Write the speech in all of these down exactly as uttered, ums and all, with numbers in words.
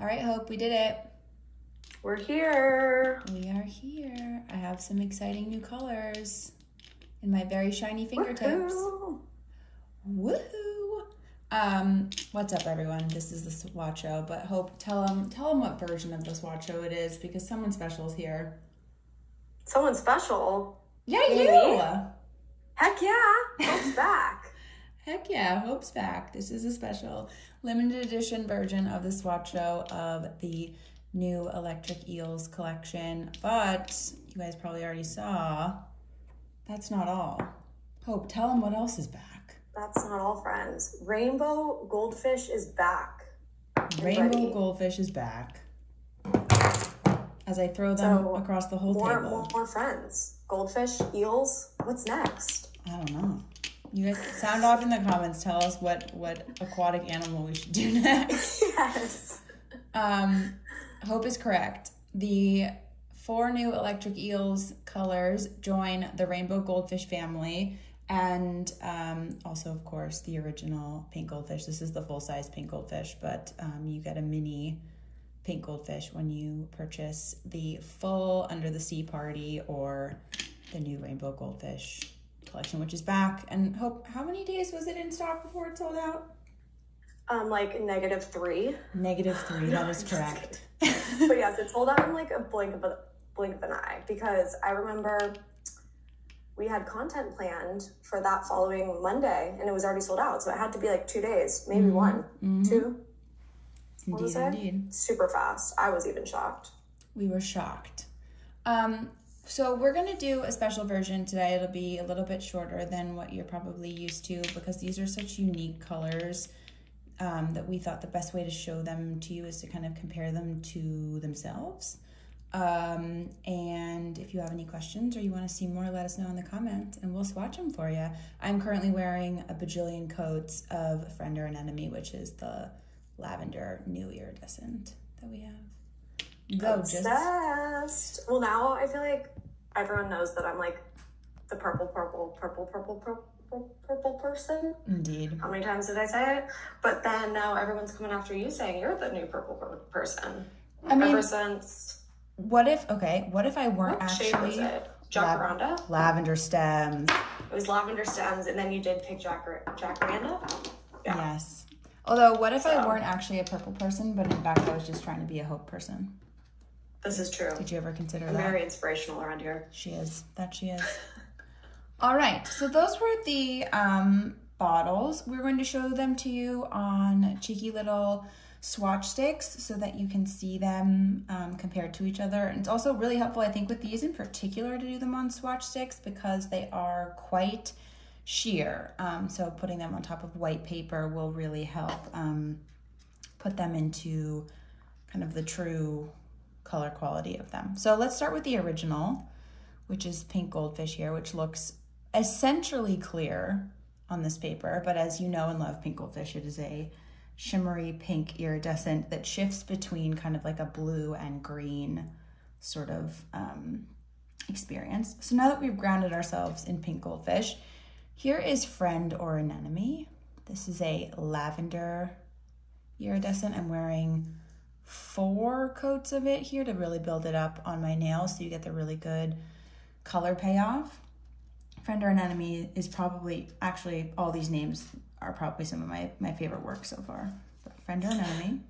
All right, Hope, we did it. We're here. We are here. I have some exciting new colors in my very shiny fingertips. Woohoo! Woohoo! Um, what's up, everyone? This is the Swatch Show, but Hope, tell them, tell them what version of the Swatch Show it is, because someone special is here. Someone special? Yeah, you! you. Heck yeah! Hope's back. Heck yeah, Hope's back. This is a special limited edition version of the Swatch Show of the new Electric Eels collection, but you guys probably already saw that's not all. Hope, tell them what else is back. That's not all, friends. Rainbow Goldfish is back. Rainbow Goldfish is back. As I throw them so across the whole more, table. More, more friends. Goldfish, eels, what's next? I don't know. You guys sound off in the comments. Tell us what, what aquatic animal we should do next. Yes. Um, Hope is correct. The four new Electric Eels colors join the Rainbow Goldfish family, and um, also, of course, the original pink goldfish. This is the full-size pink goldfish, but um, you get a mini pink goldfish when you purchase the full Under the Sea Party or the new Rainbow Goldfish collection, which is back. And Hope, how many days was it in stock before it sold out? Um, like negative three. Negative three, that no, is correct. But yes, it sold out in like a blink of a blink of an eye, because I remember we had content planned for that following Monday and it was already sold out. So it had to be like two days, maybe mm-hmm. one, mm-hmm. two. What was it? Indeed. Super fast. I was even shocked. We were shocked. Um, so we're gonna do a special version today. It'll be a little bit shorter than what you're probably used to, because these are such unique colors. Um, that we thought the best way to show them to you is to kind of compare them to themselves. Um, and if you have any questions or you want to see more, let us know in the comments and we'll swatch them for you. I'm currently wearing a bajillion coats of Friend or Anemone, which is the lavender new iridescent that we have. Gorgeous. Obsessed. Well, now I feel like everyone knows that I'm like the purple, purple, purple, purple, purple. purple person. Indeed. How many times did I say it? But then now everyone's coming after you saying you're the new purple person. I mean, ever since. What if, okay, what if I weren't what actually. What shape was it? Jacaranda? Lavender stems. It was lavender stems, and then you did pick jacar jacaranda? Yeah. Yes. Although, what if so. I weren't actually a purple person, but in fact I was just trying to be a Hope person? This is true. Did you ever consider I'm that? Very inspirational around here. She is. That she is. All right, so those were the um, bottles. We're going to show them to you on cheeky little swatch sticks so that you can see them um, compared to each other. And it's also really helpful, I think, with these in particular to do them on swatch sticks because they are quite sheer. Um, so putting them on top of white paper will really help um, put them into kind of the true color quality of them. So let's start with the original, which is pink goldfish here, which looks essentially clear on this paper, but as you know and love pink goldfish, it is a shimmery pink iridescent that shifts between kind of like a blue and green sort of um, experience. So now that we've grounded ourselves in pink goldfish, here is Friend or Anemone. This is a lavender iridescent. I'm wearing four coats of it here to really build it up on my nails so you get the really good color payoff. Friend or Anemone is probably, actually all these names are probably some of my, my favorite work so far. But Friend or Anemone.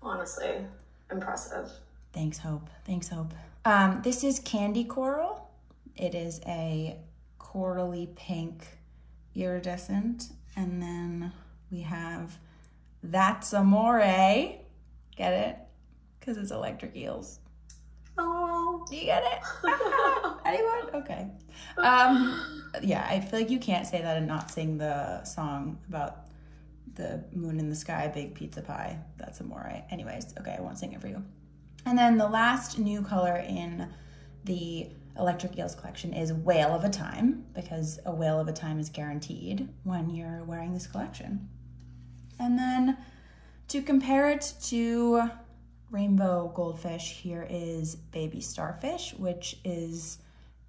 Honestly, impressive. Thanks, Hope. Thanks, Hope. Um, this is Candy Coral. It is a corally pink iridescent. And then we have That's Amore. Get it? Because it's Electric Eels. Oh, you get it? Anyone? Okay. Um, yeah, I feel like you can't say that and not sing the song about the moon in the sky, big pizza pie. That's Amore. Anyways, okay, I won't sing it for you. And then the last new color in the Electric Eels collection is Whale of a Time, because a whale of a time is guaranteed when you're wearing this collection. And then to compare it to Rainbow Goldfish, here is Baby Starfish, which is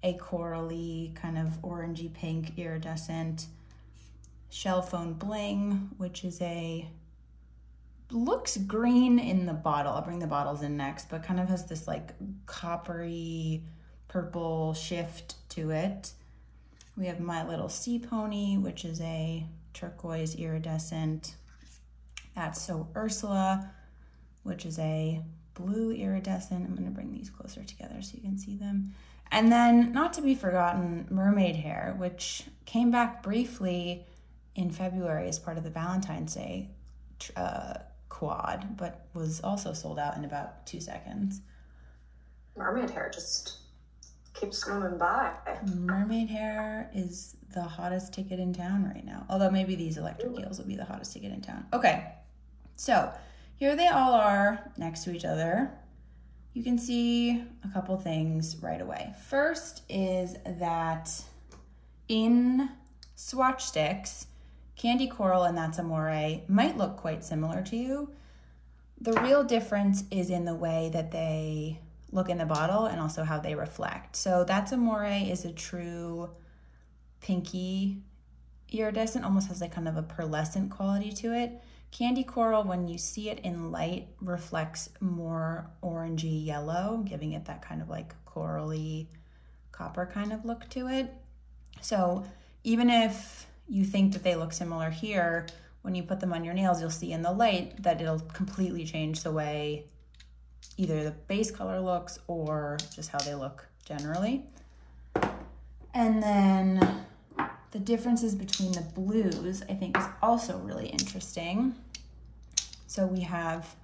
a corally kind of orangey pink iridescent. Shell Phone Bling, which is a looks green in the bottle. I'll bring the bottles in next, but kind of has this like coppery purple shift to it. We have My Little Sea Pony, which is a turquoise iridescent. That's So Ursula, which is a blue iridescent. I'm gonna bring these closer together so you can see them. And then, not to be forgotten, Mermaid Hair, which came back briefly in February as part of the Valentine's Day uh, quad, but was also sold out in about two seconds. Mermaid Hair just keeps swimming by. Mermaid Hair is the hottest ticket in town right now. Although maybe these Electric Eels will be the hottest ticket in town. Okay, so here they all are next to each other. You can see a couple things right away. First is that in swatch sticks, Candy Coral and That's Amore might look quite similar to you. The real difference is in the way that they look in the bottle and also how they reflect. So That's Amore is a true pinky iridescent, almost has like kind of a pearlescent quality to it. Candy Coral, when you see it in light, reflects more orangey yellow, giving it that kind of like corally copper kind of look to it. So even if you think that they look similar here, when you put them on your nails, you'll see in the light that it'll completely change the way either the base color looks or just how they look generally. And then the differences between the blues, I think, is also really interesting. So we have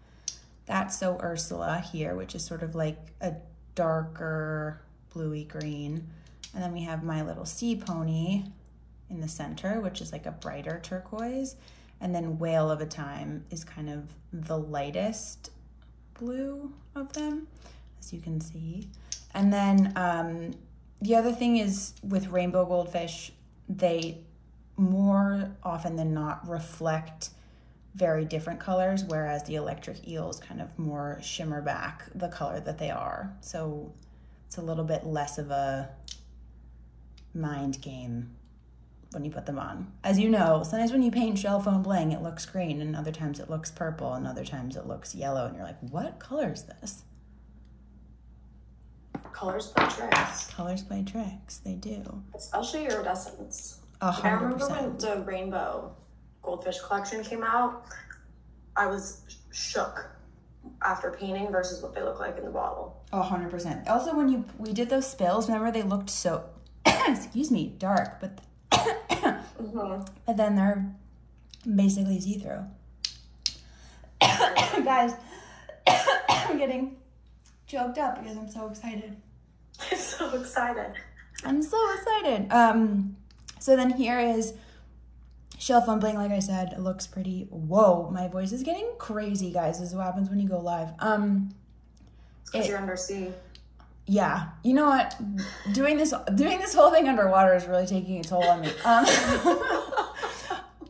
That's So Ursula here, which is sort of like a darker bluey green. And then we have My Little Sea Pony in the center, which is like a brighter turquoise. And then Whale of a Time is kind of the lightest blue of them, as you can see. And then um, the other thing is with Rainbow Goldfish, they more often than not reflect very different colors, whereas the Electric Eels kind of more shimmer back the color that they are. So it's a little bit less of a mind game when you put them on. As you know, sometimes when you paint Shell Phone Bling, it looks green, and other times it looks purple, and other times it looks yellow, and you're like, what color is this? Colors play tricks. Colors play tricks, they do. Especially iridescence. one hundred percent. I remember when the Rainbow Goldfish collection came out, I was shook after painting versus what they look like in the bottle. one hundred percent. Also, when you we did those spills, remember they looked so, excuse me, dark, but mm-hmm. But then they're basically see-through. Guys, I'm getting choked up because I'm so excited. I'm so excited. I'm so excited. Um, so then here is Shell Phone Bling. Like I said, it looks pretty. Whoa, my voice is getting crazy, guys. This is what happens when you go live. Um, it's because it, you're under sea. Yeah, you know what? Doing this, doing this whole thing underwater is really taking a toll on me. Um,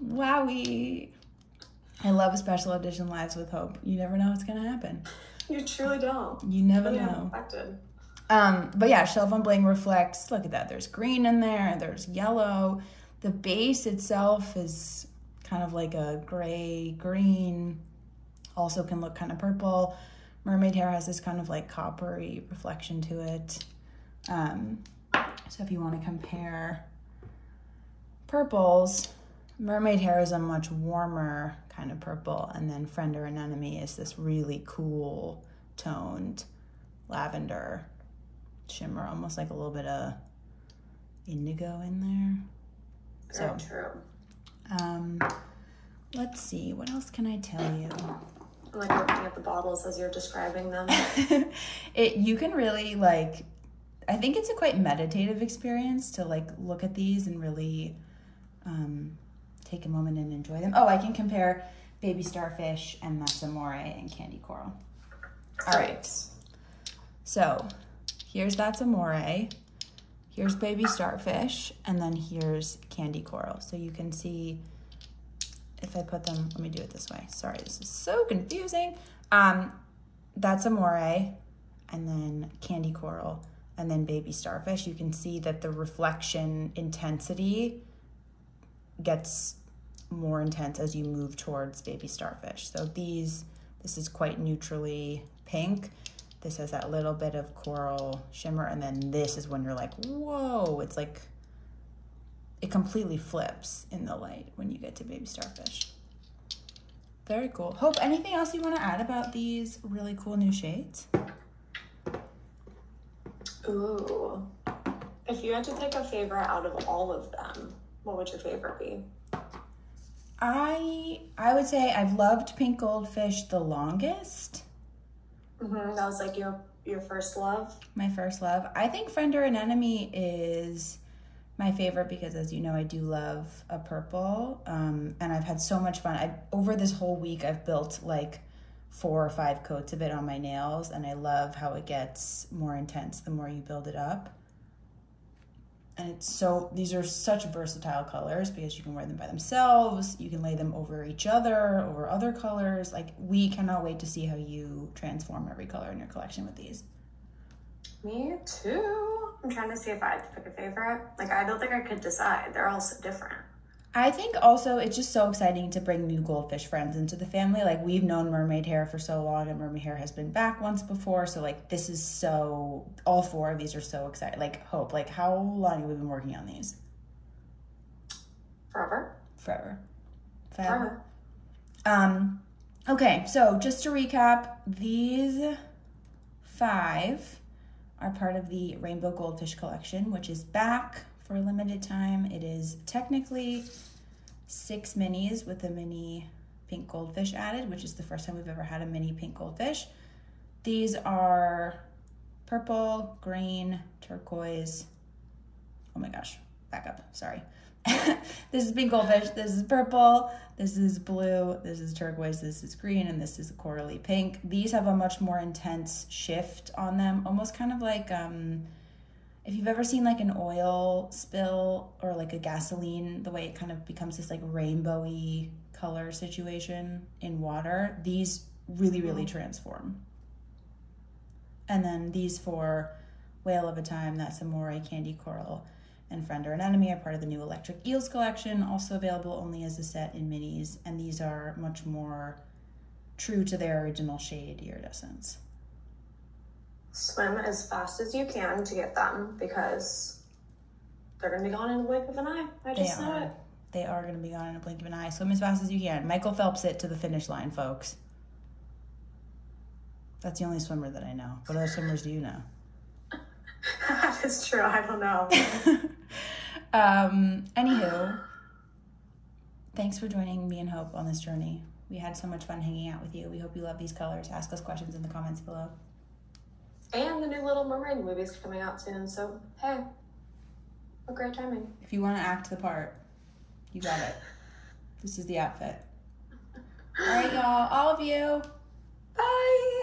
wowie! I love special edition lives with Hope. You never know what's gonna happen. You truly don't. You never really know. Um, but yeah, Shell Phone Bling reflects. Look at that. There's green in there. There's yellow. The base itself is kind of like a gray green. Also can look kind of purple. Mermaid Hair has this kind of like coppery reflection to it. Um, so if you want to compare purples, Mermaid Hair is a much warmer kind of purple, and then Friend or Anemone is this really cool toned lavender shimmer, almost like a little bit of indigo in there. Very so true. Um, let's see, what else can I tell you? Like looking at the bottles as you're describing them. It you can really like, I think it's a quite meditative experience to like look at these and really um, take a moment and enjoy them. Oh, I can compare Baby Starfish and That's Amore and Candy Coral. All right, so here's That's Amore, here's Baby Starfish, and then here's Candy Coral. So you can see. If I put them, let me do it this way. Sorry, this is so confusing. Um, That's Amore, and then Candy Coral, and then Baby Starfish. You can see that the reflection intensity gets more intense as you move towards Baby Starfish. So these, this is quite neutrally pink. This has that little bit of coral shimmer, and then this is when you're like, whoa, it's like, it completely flips in the light when you get to Baby Starfish. Very cool. Hope, anything else you want to add about these really cool new shades? Ooh. If you had to pick a favorite out of all of them, what would your favorite be? I I would say I've loved Pink Goldfish the longest. Mm-hmm. That was like your your first love? My first love. I think Friend or Anemone is my favorite because, as you know, I do love a purple, um, and I've had so much fun. I've, over this whole week, I've built like four or five coats of it on my nails, and I love how it gets more intense the more you build it up. And it's so, these are such versatile colors because you can wear them by themselves, you can lay them over each other, over other colors. Like, we cannot wait to see how you transform every color in your collection with these. Me too. I'm trying to see if I have to pick a favorite. Like, I don't think I could decide. They're all so different. I think also it's just so exciting to bring new goldfish friends into the family. Like, we've known Mermaid Hair for so long, and Mermaid Hair has been back once before. So, like, this is so, all four of these are so exciting. Like, Hope, like, how long have we been working on these? Forever. Forever. Forever. Forever. Um, okay, so just to recap, these five are part of the Rainbow Goldfish collection, which is back for a limited time. It is technically six minis with a mini pink goldfish added, which is the first time we've ever had a mini pink goldfish. These are purple, green, turquoise. Oh my gosh, back up, sorry. This is pink goldfish, this is purple, this is blue, this is turquoise, this is green, and this is corally pink. These have a much more intense shift on them, almost kind of like, um, if you've ever seen like an oil spill or like a gasoline, the way it kind of becomes this like rainbowy color situation in water, these really, really transform. And then these four, Whale of a Time, That's Amore, Candy Coral, and Friend or Anemone are part of the new Electric Eels collection, also available only as a set in minis, and these are much more true to their original shade iridescence. Swim as fast as you can to get them because they're going to be gone in a blink of an eye. I just know it. They are going to be gone in a blink of an eye. Swim as fast as you can. Michael Phelps it to the finish line, folks. That's the only swimmer that I know. What other swimmers do you know? That is true. I don't know. um, anywho, thanks for joining me and Hope on this journey. We had so much fun hanging out with you. We hope you love these colors. Ask us questions in the comments below. And the new Little Mermaid movie is coming out soon, so hey, what great timing. If you want to act the part, you got it. This is the outfit. All right, y'all. All of you. Bye.